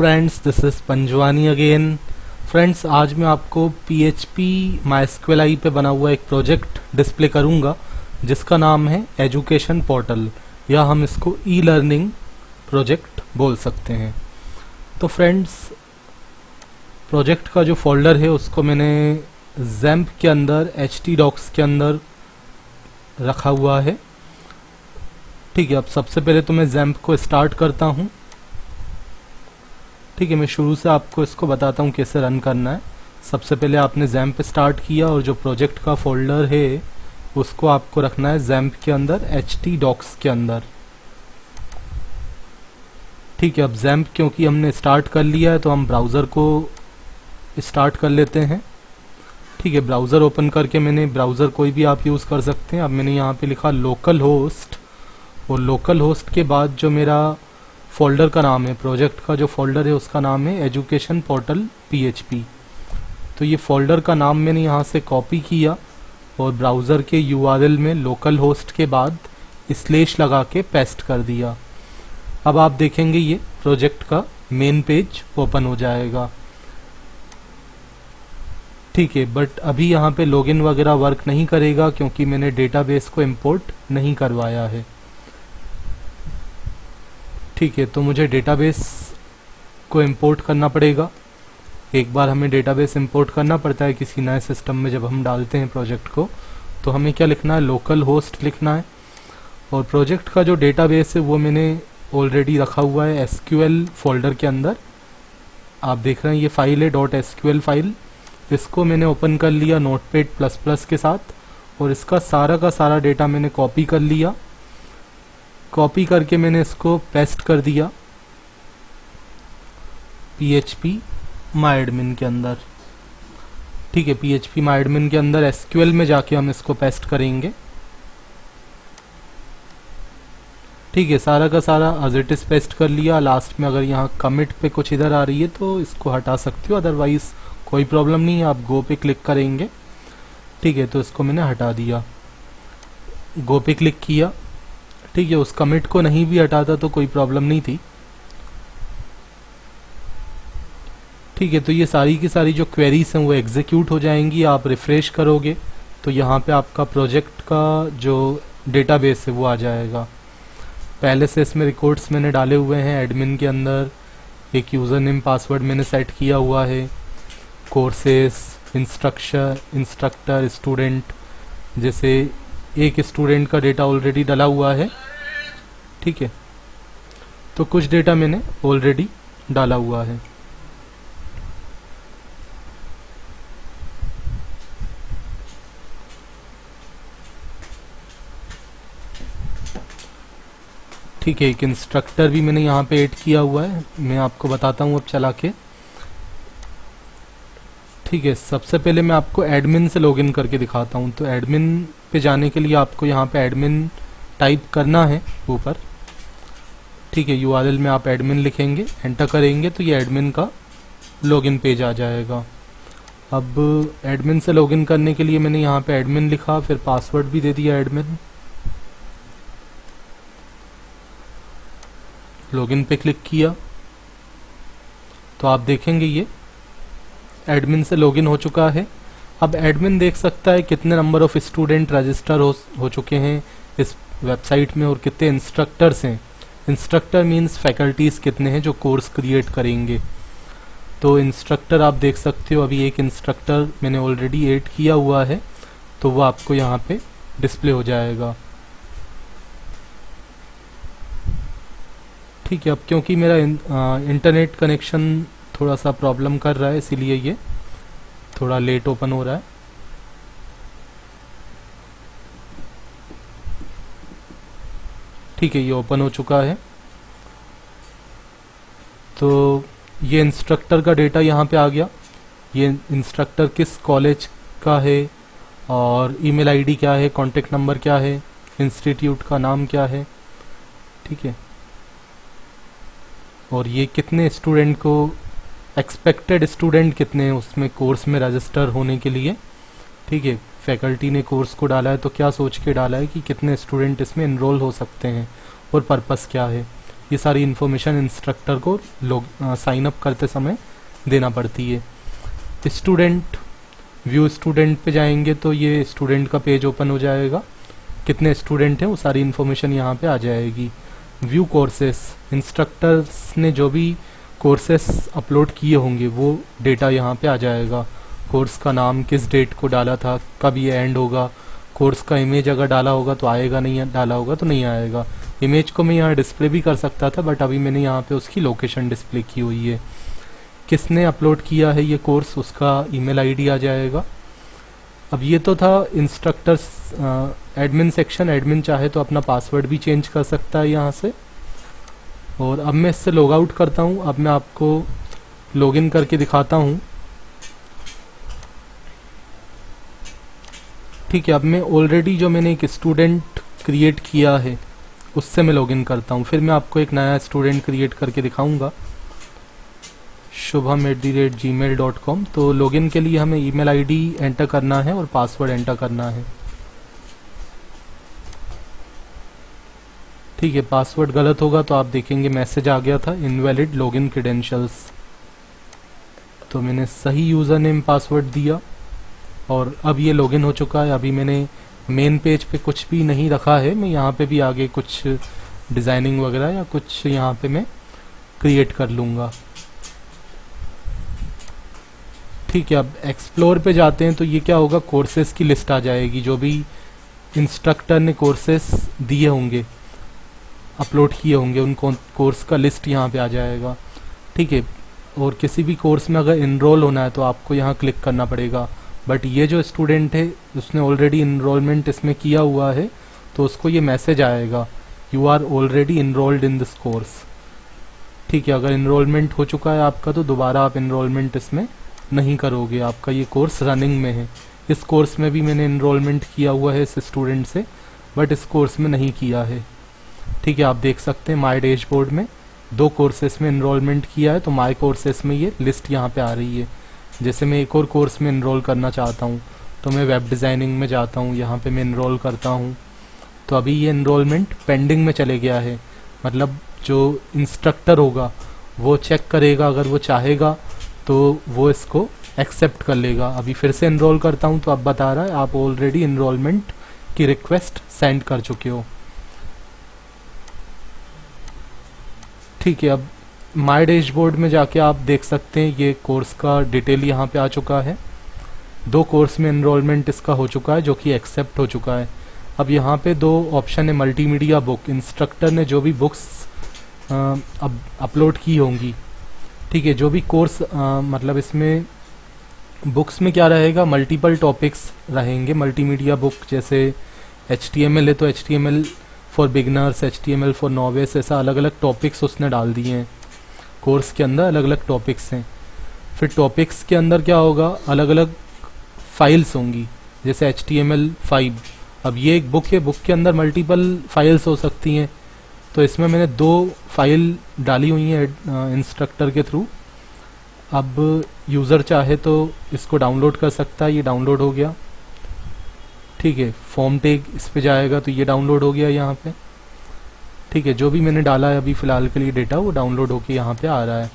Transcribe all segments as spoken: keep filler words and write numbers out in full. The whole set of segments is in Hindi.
Friends, this is Panjwani again. Friends, आज मैं आपको पी एच पी माइस्क्यूएल आई पे बना हुआ एक प्रोजेक्ट डिस्प्ले करूँगा जिसका नाम है एजुकेशन पोर्टल, या हम इसको ई लर्निंग प्रोजेक्ट बोल सकते हैं। तो फ्रेंड्स, प्रोजेक्ट का जो फोल्डर है उसको मैंने ज़ैम्प के अंदर एचटीडॉक्स के अंदर रखा हुआ है। ठीक है, अब सबसे पहले तो मैं ज़ैम्प को स्टार्ट करता हूँ। ठीक है, मैं शुरू से आपको इसको बताता हूँ कैसे रन करना है। सबसे पहले आपने ज़ैम्प स्टार्ट किया और जो प्रोजेक्ट का फोल्डर है उसको आपको रखना है ज़ैम्प के अंदर एचटीडॉक्स के अंदर। ठीक है, अब ज़ैम्प क्योंकि हमने स्टार्ट कर लिया है तो हम ब्राउज़र को स्टार्ट कर लेते हैं। ठीक है, ब्राउज़र ओपन करके मैंने, ब्राउज़र कोई भी आप यूज़ कर सकते हैं। अब मैंने यहाँ पर लिखा लोकल होस्ट, और लोकल होस्ट के बाद जो मेरा फोल्डर का नाम है, प्रोजेक्ट का जो फोल्डर है उसका नाम है एजुकेशन पोर्टल पीएचपी। तो ये फोल्डर का नाम मैंने यहाँ से कॉपी किया और ब्राउज़र के यूआरएल में लोकल होस्ट के बाद स्लैश लगा के पेस्ट कर दिया। अब आप देखेंगे ये प्रोजेक्ट का मेन पेज ओपन हो जाएगा। ठीक है, बट अभी यहाँ पे लॉगिन वगैरह वर्क नहीं करेगा क्योंकि मैंने डेटाबेस को इम्पोर्ट नहीं करवाया है। ठीक है, तो मुझे डेटाबेस को इंपोर्ट करना पड़ेगा। एक बार हमें डेटाबेस इंपोर्ट करना पड़ता है किसी नए सिस्टम में जब हम डालते हैं प्रोजेक्ट को। तो हमें क्या लिखना है, लोकल होस्ट लिखना है, और प्रोजेक्ट का जो डेटाबेस है वो मैंने ऑलरेडी रखा हुआ है एसक्यूएल फोल्डर के अंदर। आप देख रहे हैं ये फाइल है डॉट एसक्यूएल फाइल, इसको मैंने ओपन कर लिया नोटपैड प्लस प्लस के साथ, और इसका सारा का सारा डेटा मैंने कॉपी कर लिया। कॉपी करके मैंने इसको पेस्ट कर दिया php myAdmin के अंदर। ठीक है, php myAdmin के अंदर एसक्यूएल में जाके हम इसको पेस्ट करेंगे। ठीक है, सारा का सारा as it is पेस्ट कर लिया। लास्ट में अगर यहाँ कमिट पे कुछ इधर आ रही है तो इसको हटा सकते हो, अदरवाइज कोई प्रॉब्लम नहीं है, आप गो पे क्लिक करेंगे। ठीक है, तो इसको मैंने हटा दिया, गो पे क्लिक किया। ठीक है, उस कमिट को नहीं भी हटाता तो कोई प्रॉब्लम नहीं थी। ठीक है, तो ये सारी की सारी जो क्वेरीज हैं वो एग्जीक्यूट हो जाएंगी। आप रिफ़्रेश करोगे तो यहाँ पे आपका प्रोजेक्ट का जो डेटाबेस है वो आ जाएगा। पहले से इसमें रिकॉर्ड्स मैंने डाले हुए हैं एडमिन के अंदर, एक यूज़र नेम पासवर्ड मैंने सेट किया हुआ है, कोर्सेस, इंस्ट्रक्शन, इंस्ट्रक्टर, स्टूडेंट, जैसे एक स्टूडेंट का डेटा ऑलरेडी डाला हुआ है। ठीक है, तो कुछ डेटा मैंने ऑलरेडी डाला हुआ है। ठीक है, एक इंस्ट्रक्टर भी मैंने यहाँ पे ऐड किया हुआ है, मैं आपको बताता हूँ अब चला के। ठीक है, सबसे पहले मैं आपको एडमिन से लॉगिन करके दिखाता हूँ। तो एडमिन पे जाने के लिए आपको यहाँ पे एडमिन टाइप करना है ऊपर। ठीक है, यूआरएल में आप एडमिन लिखेंगे, एंटर करेंगे तो ये एडमिन का लॉगिन पेज आ जाएगा। अब एडमिन से लॉगिन करने के लिए मैंने यहाँ पे एडमिन लिखा, फिर पासवर्ड भी दे दिया एडमिन, लॉगिन पे क्लिक किया। तो आप देखेंगे ये एडमिन से लॉगिन हो चुका है। अब एडमिन देख सकता है कितने नंबर ऑफ स्टूडेंट रजिस्टर हो हो चुके हैं इस वेबसाइट में, और कितने इंस्ट्रक्टर्स हैं। इंस्ट्रक्टर मींस फैकल्टीज़ कितने हैं जो कोर्स क्रिएट करेंगे। तो इंस्ट्रक्टर आप देख सकते हो, अभी एक इंस्ट्रक्टर मैंने ऑलरेडी ऐड किया हुआ है तो वो आपको यहाँ पे डिस्प्ले हो जाएगा। ठीक है, अब क्योंकि मेरा इन, आ, इंटरनेट कनेक्शन थोड़ा सा प्रॉब्लम कर रहा है इसीलिए ये थोड़ा लेट ओपन हो रहा है। ठीक है, ये ओपन हो चुका है। तो ये इंस्ट्रक्टर का डेटा यहाँ पे आ गया, ये इंस्ट्रक्टर किस कॉलेज का है, और ईमेल आईडी क्या है, कॉन्टेक्ट नंबर क्या है, इंस्टीट्यूट का नाम क्या है। ठीक है, और ये कितने स्टूडेंट को, एक्सपेक्टेड स्टूडेंट कितने हैं उसमें कोर्स में रजिस्टर होने के लिए। ठीक है, फैकल्टी ने कोर्स को डाला है तो क्या सोच के डाला है कि कितने स्टूडेंट इसमें इनरोल हो सकते हैं और पर्पस क्या है। ये सारी इन्फॉर्मेशन इंस्ट्रक्टर को लोग साइन अप करते समय देना पड़ती है। स्टूडेंट व्यू स्टूडेंट पे जाएंगे तो ये स्टूडेंट का पेज ओपन हो जाएगा, कितने स्टूडेंट हैं वो सारी इन्फॉर्मेशन यहाँ पे आ जाएगी। व्यू कोर्सेस, इंस्ट्रक्टर्स ने जो भी कोर्सेस अपलोड किए होंगे वो डेटा यहाँ पे आ जाएगा। कोर्स का नाम, किस डेट को डाला था, कब ये एंड होगा, कोर्स का इमेज अगर डाला होगा तो आएगा, नहीं डाला होगा तो नहीं आएगा। इमेज को मैं यहाँ डिस्प्ले भी कर सकता था बट अभी मैंने यहाँ पे उसकी लोकेशन डिस्प्ले की हुई है। किसने अपलोड किया है ये कोर्स, उसका ईमेल आईडी आ जाएगा। अब ये तो था इंस्ट्रक्टर्स एडमिन सेक्शन। एडमिन चाहे तो अपना पासवर्ड भी चेंज कर सकता है यहाँ से। और अब मैं इससे लॉग आउट करता हूँ। अब मैं आपको लॉग इन करके दिखाता हूँ। ठीक है, अब मैं ऑलरेडी जो मैंने एक स्टूडेंट क्रिएट किया है उससे मैं लॉगिन करता हूँ, फिर मैं आपको एक नया स्टूडेंट क्रिएट करके दिखाऊंगा। Shubham at the rate gmail dot com. तो लॉगिन के लिए हमें ईमेल आईडी एंटर करना है और पासवर्ड एंटर करना है। ठीक है, पासवर्ड गलत होगा तो आप देखेंगे मैसेज आ गया था इनवैलिड लॉगिन क्रेडेंशियल्स। तो मैंने सही यूज़र नेम पासवर्ड दिया और अब ये लॉगिन हो चुका है। अभी मैंने मेन पेज पे कुछ भी नहीं रखा है। मैं यहाँ पे भी आगे कुछ डिज़ाइनिंग वगैरह या कुछ यहाँ पे मैं क्रिएट कर लूँगा। ठीक है, अब एक्सप्लोर पे जाते हैं तो ये क्या होगा, कोर्सेज़ की लिस्ट आ जाएगी, जो भी इंस्ट्रक्टर ने कोर्सेस दिए होंगे, अपलोड किए होंगे, उन कोर्स का लिस्ट यहाँ पे आ जाएगा। ठीक है, और किसी भी कोर्स में अगर इनरोल होना है तो आपको यहाँ क्लिक करना पड़ेगा। बट ये जो स्टूडेंट है उसने ऑलरेडी इनरोलमेंट इसमें किया हुआ है तो उसको ये मैसेज आएगा, you are already enrolled in this course. ठीक है, अगर इनरोलमेंट हो चुका है आपका तो दोबारा आप इनरोलमेंट इसमें नहीं करोगे, आपका ये कोर्स रनिंग में है। इस कोर्स में भी मैंने इनरोलमेंट किया हुआ है इस स्टूडेंट से बट इस कोर्स में नहीं किया है। ठीक है, आप देख सकते हैं माय डैशबोर्ड में दो कोर्सेस में इनरोलमेंट किया है तो माय कोर्सेस में ये लिस्ट यहाँ पे आ रही है। जैसे मैं एक और कोर्स में इनरोल करना चाहता हूँ तो मैं वेब डिज़ाइनिंग में जाता हूँ, यहाँ पे मैं इनरोल करता हूँ तो अभी ये इनरोलमेंट पेंडिंग में चले गया है। मतलब जो इंस्ट्रक्टर होगा वो चेक करेगा, अगर वो चाहेगा तो वो इसको एक्सेप्ट कर लेगा। अभी फिर से इनरोल करता हूँ तो अब बता रहा है आप ऑलरेडी इनरोलमेंट की रिक्वेस्ट सेंड कर चुके हो। ठीक है, अब माय डैशबोर्ड में जाके आप देख सकते हैं ये कोर्स का डिटेल यहाँ पे आ चुका है। दो कोर्स में इनरोलमेंट इसका हो चुका है जो कि एक्सेप्ट हो चुका है। अब यहाँ पे दो ऑप्शन है, मल्टीमीडिया बुक, इंस्ट्रक्टर ने जो भी बुक्स अब अपलोड की होंगी। ठीक है, जो भी कोर्स आ, मतलब इसमें बुक्स में क्या रहेगा, मल्टीपल टॉपिक्स रहेंगे। मल्टीमीडिया बुक जैसे एच टी एम एल है तो H T M L for beginners, H T M L for novices, ऐसा अलग अलग टॉपिक्स उसने डाल दिए हैं। कोर्स के अंदर अलग अलग टॉपिक्स हैं। फिर टॉपिक्स के अंदर क्या होगा, अलग अलग फाइल्स होंगी जैसे H T M L five. अब ये एक बुक है, बुक के अंदर मल्टीपल फाइल्स हो सकती हैं तो इसमें मैंने दो फाइल डाली हुई हैं इंस्ट्रक्टर के थ्रू। अब यूज़र चाहे तो इसको डाउनलोड कर सकता है, ये डाउनलोड हो गया। ठीक है, फॉर्म टैग इस पे जाएगा तो ये डाउनलोड हो गया यहाँ पे। ठीक है, जो भी मैंने डाला है अभी फ़िलहाल के लिए डेटा वो डाउनलोड होके यहाँ पे आ रहा है।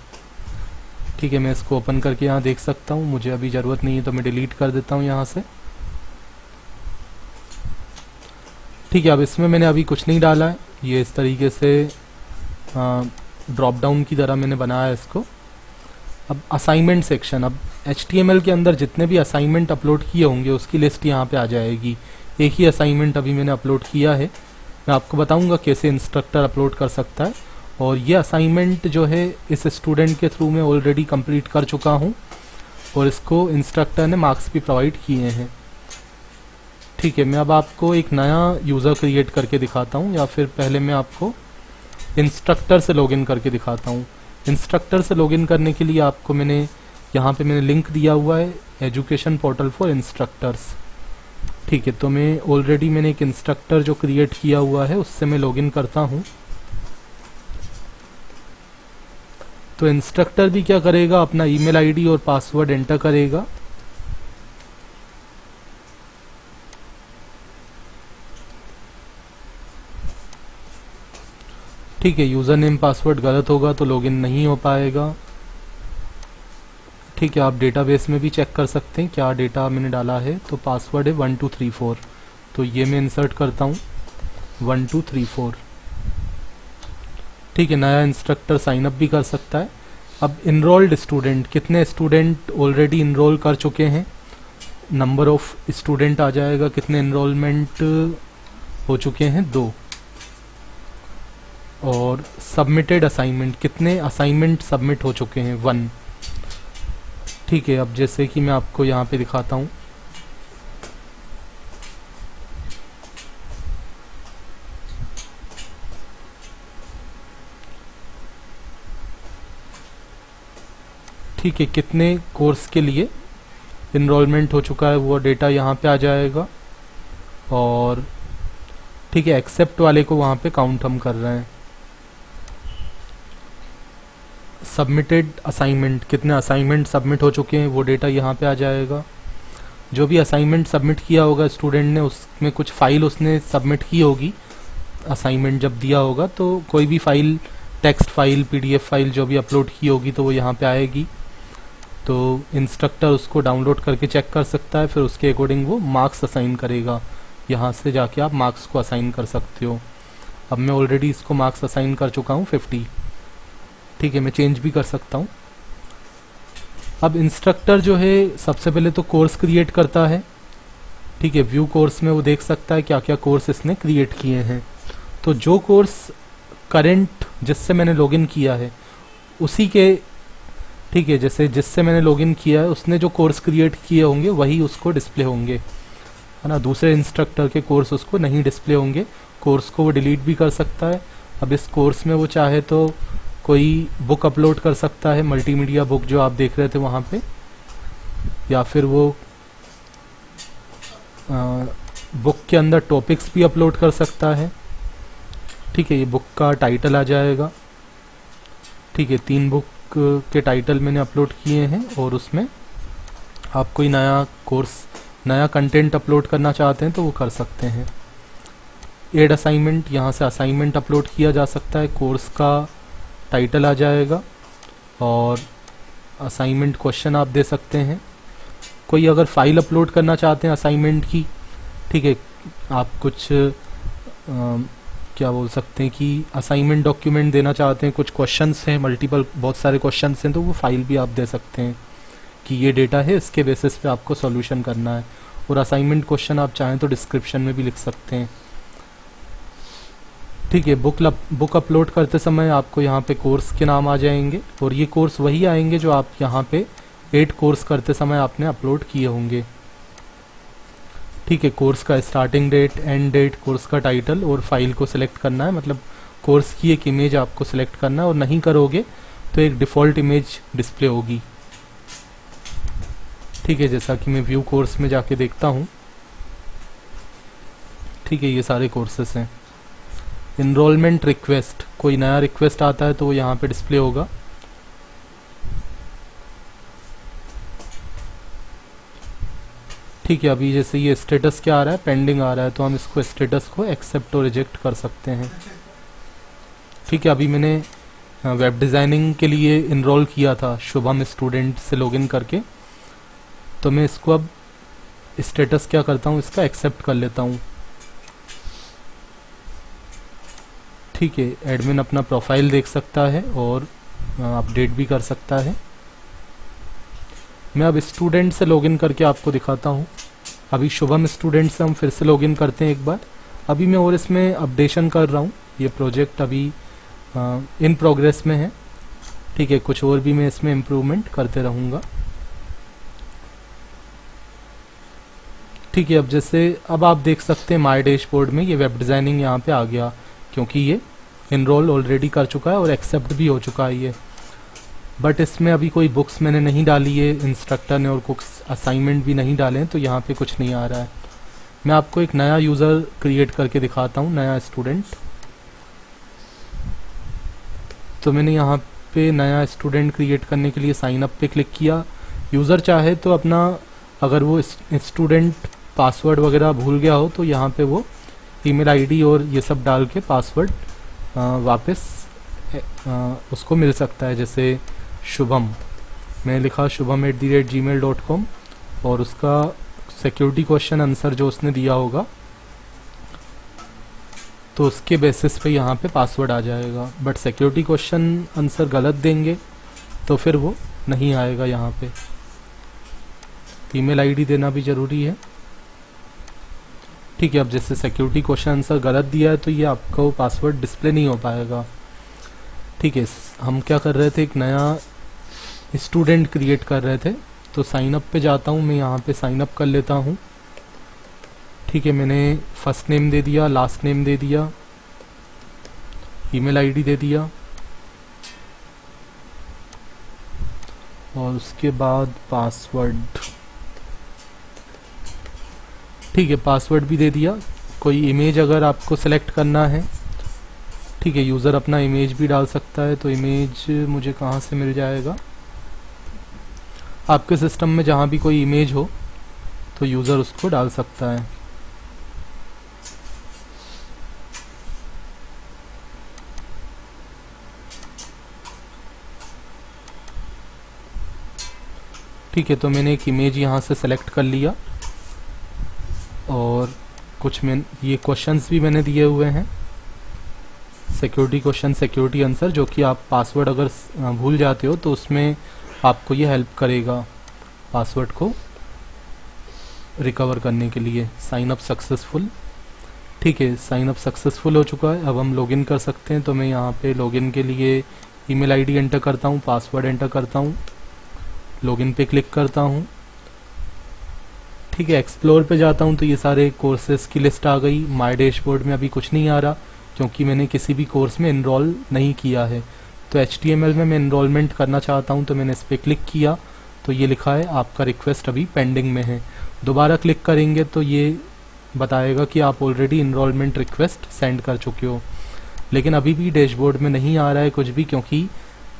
ठीक है, मैं इसको ओपन करके यहाँ देख सकता हूँ, मुझे अभी ज़रूरत नहीं है तो मैं डिलीट कर देता हूँ यहाँ से। ठीक है, अब इसमें मैंने अभी कुछ नहीं डाला है, ये इस तरीके से ड्रॉप डाउन की तरह मैंने बनाया है इसको। अब असाइनमेंट सेक्शन, अब एच टी एम एल के अंदर जितने भी असाइनमेंट अपलोड किए होंगे उसकी लिस्ट यहाँ पे आ जाएगी। एक ही असाइनमेंट अभी मैंने अपलोड किया है, मैं आपको बताऊंगा कैसे इंस्ट्रक्टर अपलोड कर सकता है। और ये असाइनमेंट जो है इस स्टूडेंट के थ्रू मैं ऑलरेडी कंप्लीट कर चुका हूँ और इसको इंस्ट्रक्टर ने मार्क्स भी प्रोवाइड किए हैं। ठीक है, मैं अब आपको एक नया यूज़र क्रिएट करके दिखाता हूँ, या फिर पहले मैं आपको इंस्ट्रक्टर से लॉगिन करके दिखाता हूँ। इंस्ट्रक्टर से लॉगिन करने के लिए आपको मैंने यहाँ पे मैंने लिंक दिया हुआ है, एजुकेशन पोर्टल फॉर इंस्ट्रक्टर्स। ठीक है, तो मैं ऑलरेडी मैंने एक इंस्ट्रक्टर जो क्रिएट किया हुआ है उससे मैं लॉगिन करता हूँ। तो इंस्ट्रक्टर भी क्या करेगा, अपना ईमेल आईडी और पासवर्ड एंटर करेगा। ठीक है, यूज़र नेम पासवर्ड गलत होगा तो लॉगिन नहीं हो पाएगा। ठीक है, आप डेटाबेस में भी चेक कर सकते हैं क्या डेटा मैंने डाला है। तो पासवर्ड है वन टू थ्री फोर, तो ये मैं इंसर्ट करता हूँ वन टू थ्री फोर। ठीक है, नया इंस्ट्रक्टर साइन अप भी कर सकता है। अब इनरोल्ड स्टूडेंट, कितने स्टूडेंट ऑलरेडी इनरोल कर चुके हैं, नंबर ऑफ स्टूडेंट आ जाएगा। कितने इनरोलमेंट हो चुके हैं, दो। और सबमिटेड असाइनमेंट, कितने असाइनमेंट सबमिट हो चुके हैं, वन। ठीक है, अब जैसे कि मैं आपको यहाँ पे दिखाता हूँ, ठीक है, कितने कोर्स के लिए इनरोलमेंट हो चुका है वो डेटा यहाँ पे आ जाएगा। और ठीक है, एक्सेप्ट वाले को वहाँ पे काउंट हम कर रहे हैं। सबमिटेड असाइनमेंट, कितने असाइनमेंट सबमिट हो चुके हैं वो डेटा यहाँ पे आ जाएगा। जो भी असाइनमेंट सबमिट किया होगा स्टूडेंट ने, उसमें कुछ फ़ाइल उसने सबमिट की होगी असाइनमेंट जब दिया होगा, तो कोई भी file, text file, PDF file जो भी अपलोड की होगी तो वो यहाँ पे आएगी। तो इंस्ट्रक्टर उसको डाउनलोड करके चेक कर सकता है, फिर उसके अकॉर्डिंग वो मार्क्स असाइन करेगा। यहाँ से जाके आप मार्क्स को असाइन कर सकते हो। अब मैं ऑलरेडी इसको मार्क्स असाइन कर चुका हूँ फिफ्टी। ठीक है, मैं चेंज भी कर सकता हूँ। अब इंस्ट्रक्टर जो है सबसे पहले तो कोर्स क्रिएट करता है। ठीक है, व्यू कोर्स में वो देख सकता है क्या क्या कोर्स इसने क्रिएट किए हैं। तो जो कोर्स करेंट, जिससे मैंने लॉगिन किया है उसी के, ठीक है, जैसे जिससे मैंने लॉगिन किया है उसने जो कोर्स क्रिएट किए होंगे वही उसको डिस्प्ले होंगे, है ना। दूसरे इंस्ट्रक्टर के कोर्स उसको नहीं डिस्प्ले होंगे। कोर्स को वो डिलीट भी कर सकता है। अब इस कोर्स में वो चाहे तो कोई बुक अपलोड कर सकता है, मल्टीमीडिया बुक जो आप देख रहे थे वहाँ पे, या फिर वो आ, बुक के अंदर टॉपिक्स भी अपलोड कर सकता है। ठीक है, ये बुक का टाइटल आ जाएगा। ठीक है, तीन बुक के टाइटल मैंने अपलोड किए हैं, और उसमें आप कोई नया कोर्स, नया कंटेंट अपलोड करना चाहते हैं तो वो कर सकते हैं। एड असाइनमेंट, यहाँ से असाइनमेंट अपलोड किया जा सकता है। कोर्स का टाइटल आ जाएगा और असाइनमेंट क्वेश्चन आप दे सकते हैं। कोई अगर फ़ाइल अपलोड करना चाहते हैं असाइनमेंट की, ठीक है, आप कुछ आ, क्या बोल सकते हैं कि असाइनमेंट डॉक्यूमेंट देना चाहते हैं, कुछ क्वेश्चंस हैं, मल्टीपल बहुत सारे क्वेश्चंस हैं, तो वो फाइल भी आप दे सकते हैं कि ये डेटा है, इसके बेसिस पे आपको सॉल्यूशन करना है। और असाइनमेंट क्वेश्चन आप चाहें तो डिस्क्रिप्शन में भी लिख सकते हैं। ठीक है, बुक बुक अपलोड करते समय आपको यहाँ पे कोर्स के नाम आ जाएंगे, और ये कोर्स वही आएंगे जो आप यहाँ पे एड कोर्स करते समय आपने अपलोड किए होंगे। ठीक है, कोर्स का starting date, end date, course का टाइटल, और फाइल को सिलेक्ट करना है, मतलब कोर्स की एक इमेज आपको सिलेक्ट करना है, और नहीं करोगे तो एक डिफ़ॉल्ट इमेज डिस्प्ले होगी। ठीक है, जैसा कि मैं व्यू कोर्स में जाके देखता हूँ। ठीक है, ये सारे कोर्सेस हैं। इनरोलमेंट रिक्वेस्ट, कोई नया रिक्वेस्ट आता है तो वो यहाँ पे डिस्प्ले होगा। ठीक है, अभी जैसे ये स्टेटस क्या आ रहा है, पेंडिंग आ रहा है, तो हम इसको स्टेटस को एक्सेप्ट और रिजेक्ट कर सकते हैं। ठीक है, अभी मैंने वेब डिज़ाइनिंग के लिए इनरोल किया था शुभम स्टूडेंट से लॉगिन करके, तो मैं इसको अब स्टेटस क्या करता हूँ, इसका एक्सेप्ट कर लेता हूँ। ठीक है, एडमिन अपना प्रोफाइल देख सकता है और अपडेट भी कर सकता है। मैं अब स्टूडेंट से लॉगिन करके आपको दिखाता हूँ। अभी शुभम स्टूडेंट से हम फिर से लॉगिन करते हैं एक बार। अभी मैं और इसमें अपडेशन कर रहा हूँ, ये प्रोजेक्ट अभी आ, इन प्रोग्रेस में है। ठीक है, कुछ और भी मैं इसमें इम्प्रूवमेंट करते रहूँगा। ठीक है, अब जैसे अब आप देख सकते हैं माय डैशबोर्ड में ये वेब डिज़ाइनिंग यहाँ पे आ गया, क्योंकि ये इनरोल ऑलरेडी कर चुका है और एक्सेप्ट भी हो चुका है ये। बट इसमें अभी कोई बुक्स मैंने नहीं डाली है इंस्ट्रक्टर ने, और कुछ असाइनमेंट भी नहीं डाले हैं, तो यहाँ पे कुछ नहीं आ रहा है। मैं आपको एक नया यूज़र क्रिएट करके दिखाता हूँ, नया स्टूडेंट। तो मैंने यहाँ पे नया स्टूडेंट क्रिएट करने के लिए साइन अप पे क्लिक किया। यूज़र चाहे तो अपना, अगर वो स्टूडेंट पासवर्ड वगैरह भूल गया हो तो यहाँ पर वो ई मेल आई डी और ये सब डाल के पासवर्ड वापस उसको मिल सकता है। जैसे शुभम, मैं लिखा Shubham at the rate gmail dot com और उसका सिक्योरिटी क्वेश्चन आंसर जो उसने दिया होगा तो उसके बेसिस पे यहाँ पे पासवर्ड आ जाएगा। बट सिक्योरिटी क्वेश्चन आंसर गलत देंगे तो फिर वो नहीं आएगा। यहाँ पे ईमेल आईडी देना भी ज़रूरी है। ठीक है, अब जैसे सिक्योरिटी क्वेश्चन आंसर गलत दिया है तो ये आपका वो पासवर्ड डिस्प्ले नहीं हो पाएगा। ठीक है, हम क्या कर रहे थे, एक नया स्टूडेंट क्रिएट कर रहे थे। तो साइनअप पे जाता हूँ, मैं यहाँ पे साइनअप कर लेता हूँ। ठीक है, मैंने फर्स्ट नेम दे दिया, लास्ट नेम दे दिया, ईमेल आईडी दे दिया और उसके बाद पासवर्ड। ठीक है, पासवर्ड भी दे दिया। कोई इमेज अगर आपको सेलेक्ट करना है, ठीक है, यूज़र अपना इमेज भी डाल सकता है। तो इमेज मुझे कहाँ से मिल जाएगा? आपके सिस्टम में जहाँ भी कोई इमेज हो तो यूज़र उसको डाल सकता है। ठीक है, तो मैंने एक इमेज यहाँ से सेलेक्ट कर लिया और कुछ में ये क्वेश्चंस भी मैंने दिए हुए हैं, सिक्योरिटी क्वेश्चन, सिक्योरिटी आंसर, जो कि आप पासवर्ड अगर भूल जाते हो तो उसमें आपको ये हेल्प करेगा पासवर्ड को रिकवर करने के लिए। Sign up successful. ठीक है, साइन अप सक्सेसफुल हो चुका है। अब हम लॉगिन कर सकते हैं। तो मैं यहाँ पे लॉगिन के लिए ईमेल आईडी एंटर करता हूँ, पासवर्ड एंटर करता हूँ, लॉगिन पे क्लिक करता हूँ। ठीक है, एक्सप्लोर पे जाता हूँ तो ये सारे कोर्सेज़ की लिस्ट आ गई। माय डैशबोर्ड में अभी कुछ नहीं आ रहा क्योंकि मैंने किसी भी कोर्स में इनरोल नहीं किया है। तो एच टी एम एल में मैं इनरोलमेंट करना चाहता हूँ तो मैंने इस पर क्लिक किया तो ये लिखा है आपका रिक्वेस्ट अभी पेंडिंग में है। दोबारा क्लिक करेंगे तो ये बताएगा कि आप ऑलरेडी इनरोलमेंट रिक्वेस्ट सेंड कर चुके हो। लेकिन अभी भी डैशबोर्ड में नहीं आ रहा है कुछ भी क्योंकि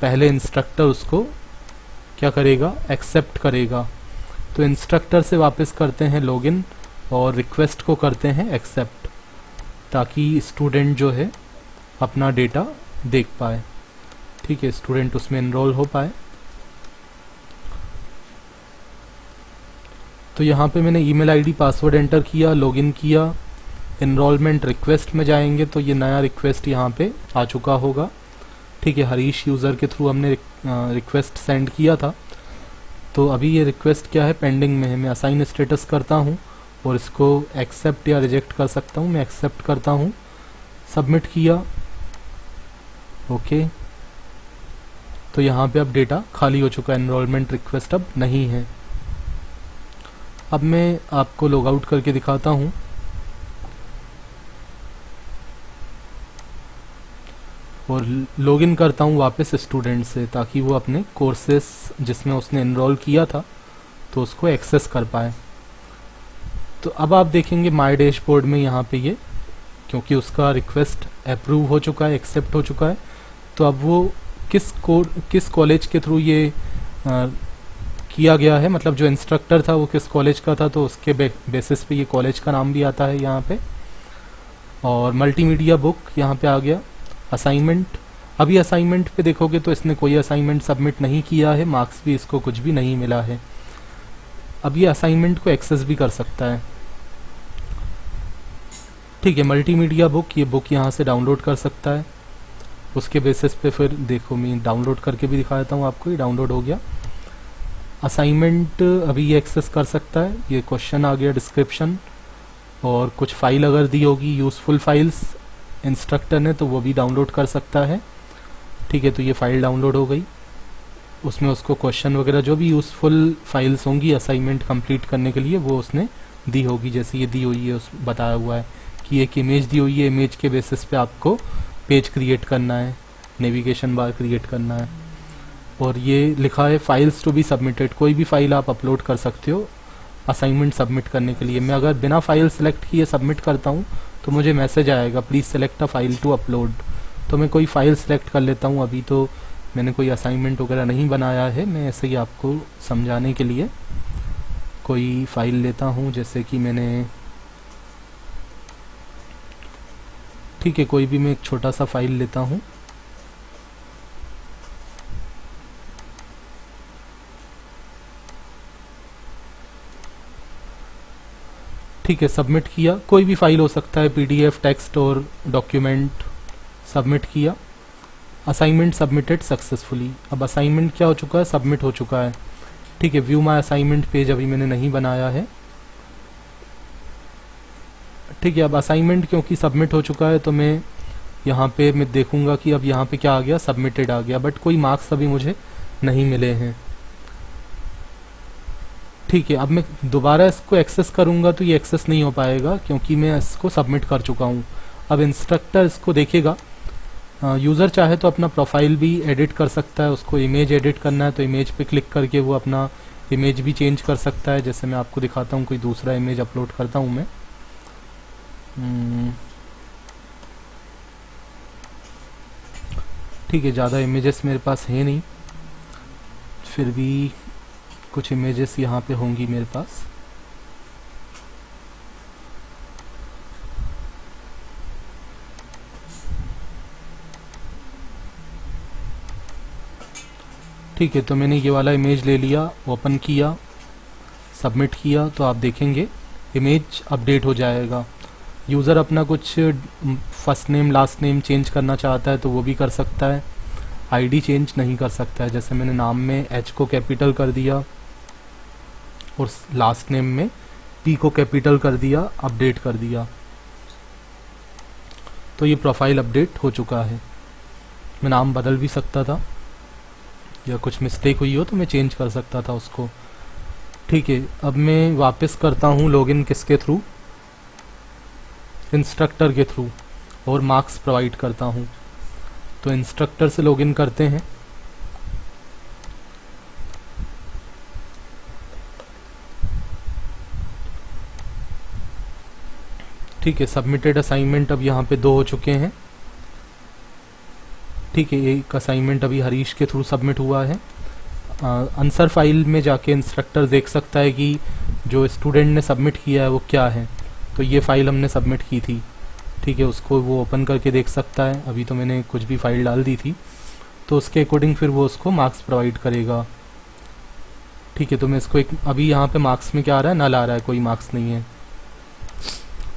पहले इंस्ट्रक्टर उसको क्या करेगा, एक्सेप्ट करेगा। तो इंस्ट्रक्टर से वापस करते हैं लॉगिन और रिक्वेस्ट को करते हैं एक्सेप्ट ताकि स्टूडेंट जो है अपना डेटा देख पाए। ठीक है, स्टूडेंट उसमें एनरोल हो पाए। तो यहाँ पे मैंने ईमेल आईडी, पासवर्ड एंटर किया, लॉगिन किया, एनरोलमेंट रिक्वेस्ट में जाएंगे तो ये नया रिक्वेस्ट यहाँ पे आ चुका होगा। ठीक है, हरीश यूज़र के थ्रू हमने रिक, आ, रिक्वेस्ट सेंड किया था। तो अभी ये रिक्वेस्ट क्या है, पेंडिंग में है। मैं असाइन स्टेटस करता हूँ और इसको एक्सेप्ट या रिजेक्ट कर सकता हूँ। मैं एक्सेप्ट करता हूँ, सबमिट किया, ओके। तो यहाँ पे अब डेटा खाली हो चुका है, एनरोलमेंट रिक्वेस्ट अब नहीं है। अब मैं आपको लॉग आउट करके दिखाता हूँ। और लॉगिन करता हूँ वापस स्टूडेंट से ताकि वो अपने कोर्सेस जिसमें उसने एनरोल किया था तो उसको एक्सेस कर पाए। तो अब आप देखेंगे माय डैशबोर्ड में यहाँ पे ये, क्योंकि उसका रिक्वेस्ट अप्रूव हो चुका है, एक्सेप्ट हो चुका है। तो अब वो किस कोर किस कॉलेज के थ्रू ये आ, किया गया है, मतलब जो इंस्ट्रक्टर था वो किस कॉलेज का था, तो उसके बे, बेसिस पे ये कॉलेज का नाम भी आता है यहाँ पे। और मल्टीमीडिया बुक यहाँ पे आ गया। असाइनमेंट, अभी असाइनमेंट पे देखोगे तो इसने कोई असाइनमेंट सबमिट नहीं किया है, मार्क्स भी इसको कुछ भी नहीं मिला है। अब ये असाइनमेंट को एक्सेस भी कर सकता है। ठीक है, मल्टीमीडिया बुक, ये बुक यहाँ से डाउनलोड कर सकता है। उसके बेसिस पे फिर देखो, मैं डाउनलोड करके भी दिखा देता हूँ आपको। ये डाउनलोड हो गया असाइनमेंट, अभी ये एक्सेस कर सकता है। ये क्वेश्चन आ गया, डिस्क्रिप्शन और कुछ फाइल अगर दी होगी, यूज़फुल फाइल्स इंस्ट्रक्टर ने, तो वो भी डाउनलोड कर सकता है। ठीक है, तो ये फ़ाइल डाउनलोड हो गई, उसमें उसको क्वेश्चन वगैरह जो भी यूज़फुल फाइल्स होंगी असाइनमेंट कंप्लीट करने के लिए वो उसने दी होगी। जैसे ये दी हुई है, उस बताया हुआ है कि एक इमेज दी हुई है, इमेज के बेसिस पे आपको पेज क्रिएट करना है, नेविगेशन बार क्रिएट करना है। और ये लिखा है फाइल्स टू बी सबमिटेड, कोई भी फाइल आप अपलोड कर सकते हो असाइनमेंट सबमिट करने के लिए। मैं अगर बिना फाइल सेलेक्ट किए सबमिट करता हूँ तो मुझे मैसेज आएगा please select a file to upload. तो मैं कोई फ़ाइल सेलेक्ट कर लेता हूँ। अभी तो मैंने कोई असाइनमेंट वगैरह नहीं बनाया है, मैं ऐसे ही आपको समझाने के लिए कोई फ़ाइल लेता हूँ। जैसे कि मैंने, ठीक है, कोई भी मैं एक छोटा सा फाइल लेता हूँ। ठीक है, सबमिट किया। कोई भी फाइल हो सकता है, पीडीएफ, टेक्स्ट और डॉक्यूमेंट। सबमिट किया, असाइनमेंट सबमिटेड सक्सेसफुली। अब असाइनमेंट क्या हो चुका है, सबमिट हो चुका है। ठीक है, व्यू माय असाइनमेंट पेज अभी मैंने नहीं बनाया है। ठीक है, अब असाइनमेंट क्योंकि सबमिट हो चुका है तो मैं यहाँ पे मैं देखूंगा कि अब यहाँ पे क्या आ गया, सबमिटेड आ गया, बट कोई मार्क्स अभी मुझे नहीं मिले हैं। ठीक है, अब मैं दोबारा इसको एक्सेस करूंगा तो ये एक्सेस नहीं हो पाएगा क्योंकि मैं इसको सबमिट कर चुका हूं। अब इंस्ट्रक्टर इसको देखेगा। यूज़र चाहे तो अपना प्रोफाइल भी एडिट कर सकता है, उसको इमेज एडिट करना है तो इमेज पे क्लिक करके वो अपना इमेज भी चेंज कर सकता है। जैसे मैं आपको दिखाता हूं, कोई दूसरा इमेज अपलोड करता हूं मैं। ठीक है, ज़्यादा इमेजेस मेरे पास है नहीं, फिर भी कुछ इमेजेस यहाँ पे होंगी मेरे पास। ठीक है, तो मैंने ये वाला इमेज ले लिया, ओपन किया, सबमिट किया, तो आप देखेंगे इमेज अपडेट हो जाएगा। यूज़र अपना कुछ first name last name change करना चाहता है तो वो भी कर सकता है, आईडी चेंज नहीं कर सकता है। जैसे मैंने नाम में एच को कैपिटल कर दिया और लास्ट नेम में पी को कैपिटल कर दिया, अपडेट कर दिया, तो ये प्रोफाइल अपडेट हो चुका है। मैं नाम बदल भी सकता था, या कुछ मिस्टेक हुई हो तो मैं चेंज कर सकता था उसको। ठीक है, अब मैं वापस करता हूँ लॉगिन किसके थ्रू, इंस्ट्रक्टर के थ्रू, और मार्क्स प्रोवाइड करता हूँ। तो इंस्ट्रक्टर से लॉगिन करते हैं। ठीक है, सबमिटेड असाइनमेंट अब यहाँ पे दो हो चुके हैं। ठीक है, एक असाइनमेंट अभी हरीश के थ्रू सबमिट हुआ है। आंसर फाइल में जाके इंस्ट्रक्टर देख सकता है कि जो स्टूडेंट ने सबमिट किया है वो क्या है। तो ये फाइल हमने सबमिट की थी। ठीक है, उसको वो ओपन करके देख सकता है। अभी तो मैंने कुछ भी फाइल डाल दी थी, तो उसके अकॉर्डिंग फिर वो उसको मार्क्स प्रोवाइड करेगा। ठीक है, तो मैं इसको एक, अभी यहाँ पे मार्क्स में क्या आ रहा है, नल आ रहा है, कोई मार्क्स नहीं है।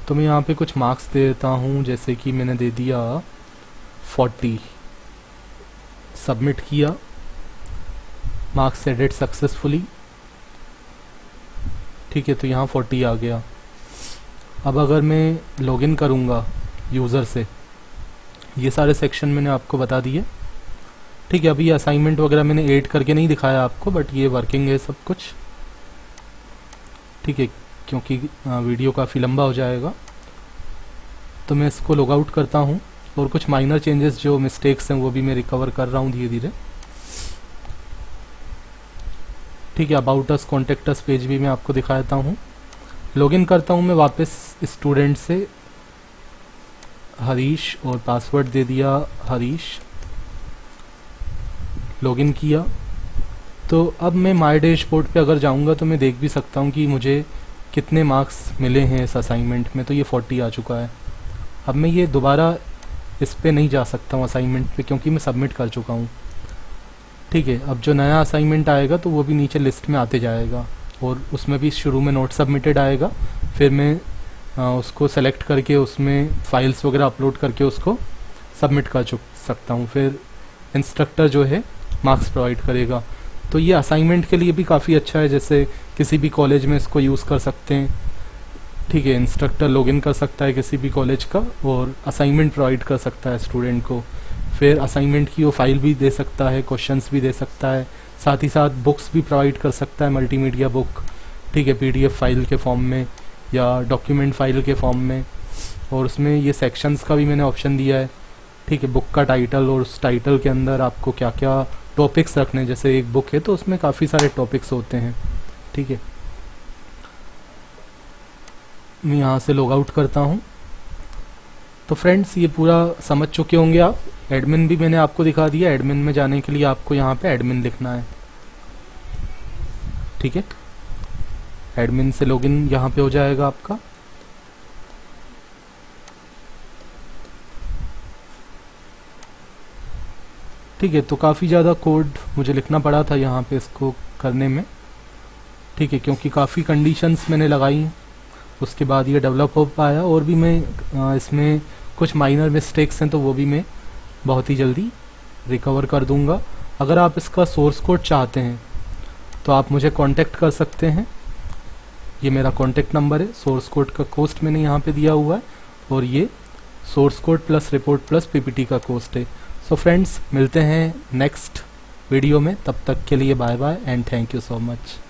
तो मैं यहाँ पे कुछ मार्क्स दे देता हूँ, जैसे कि मैंने दे दिया फोर्टी। सबमिट किया, मार्क्स एडिट सक्सेसफुली। ठीक है, तो यहाँ फोर्टी आ गया। अब अगर मैं लॉगिन करूँगा यूज़र से, ये सारे सेक्शन मैंने आपको बता दिए। ठीक है, अभी असाइनमेंट वगैरह मैंने ऐड करके नहीं दिखाया आपको, बट ये वर्किंग है सब कुछ। ठीक है, क्योंकि वीडियो काफ़ी लंबा हो जाएगा, तो मैं इसको लॉग आउट करता हूँ, और कुछ माइनर चेंजेस जो मिस्टेक्स हैं वो भी मैं रिकवर कर रहा हूँ धीरे धीरे। ठीक है, about us, contact us page भी मैं आपको दिखाता हूँ। लॉगिन करता हूँ मैं वापस स्टूडेंट से, हरीश, और पासवर्ड दे दिया हरीश। लॉगिन किया, तो अब मैं माय डैशबोर्ड पे अगर जाऊँगा तो मैं देख भी सकता हूँ कि मुझे कितने मार्क्स मिले हैं इस असाइनमेंट में। तो ये फोर्टी आ चुका है। अब मैं ये दोबारा इस पे नहीं जा सकता हूँ असाइनमेंट पे, क्योंकि मैं सबमिट कर चुका हूँ। ठीक है, अब जो नया असाइनमेंट आएगा तो वो भी नीचे लिस्ट में आते जाएगा, और उसमें भी शुरू में नोट सबमिटेड आएगा, फिर मैं आ, उसको सेलेक्ट करके उसमें फाइल्स वगैरह अपलोड करके उसको सबमिट कर चुक सकता हूँ। फिर इंस्ट्रक्टर जो है मार्क्स प्रोवाइड करेगा। तो ये असाइनमेंट के लिए भी काफ़ी अच्छा है, जैसे किसी भी कॉलेज में इसको यूज़ कर सकते हैं। ठीक है, इंस्ट्रक्टर लॉगिन कर सकता है किसी भी कॉलेज का, और असाइनमेंट प्रोवाइड कर सकता है स्टूडेंट को। फिर असाइनमेंट की वो फाइल भी दे सकता है, क्वेश्चंस भी दे सकता है, साथ ही साथ बुक्स भी प्रोवाइड कर सकता है, मल्टीमीडिया बुक। ठीक है, पीडीएफ फाइल के फॉर्म में या डॉक्यूमेंट फाइल के फॉर्म में, और उसमें ये सेक्शंस का भी मैंने ऑप्शन दिया है। ठीक है, बुक का टाइटल, और उस टाइटल के अंदर आपको क्या क्या टॉपिक्स रखने, जैसे एक बुक है तो उसमें काफ़ी सारे टॉपिक्स होते हैं। ठीक है, मैं यहाँ से लॉग आउट करता हूँ। तो फ्रेंड्स, ये पूरा समझ चुके होंगे आप। एडमिन भी मैंने आपको दिखा दिया। एडमिन में जाने के लिए आपको यहाँ पे एडमिन लिखना है। ठीक है, एडमिन से लॉगिन यहाँ पे हो जाएगा आपका। ठीक है, तो काफ़ी ज़्यादा कोड मुझे लिखना पड़ा था यहाँ पे इसको करने में, ठीक है, क्योंकि काफ़ी कंडीशंस मैंने लगाई, उसके बाद ये डेवलप हो पाया। और भी मैं इसमें कुछ माइनर मिस्टेक्स हैं तो वो भी मैं बहुत ही जल्दी रिकवर कर दूंगा। अगर आप इसका सोर्स कोड चाहते हैं तो आप मुझे कांटेक्ट कर सकते हैं, ये मेरा कांटेक्ट नंबर है। सोर्स कोड का कॉस्ट मैंने यहाँ पे दिया हुआ है और ये source code plus report plus PPT का कॉस्ट है। सो फ्रेंड्स, मिलते हैं नेक्स्ट वीडियो में, तब तक के लिए bye bye and thank you so much.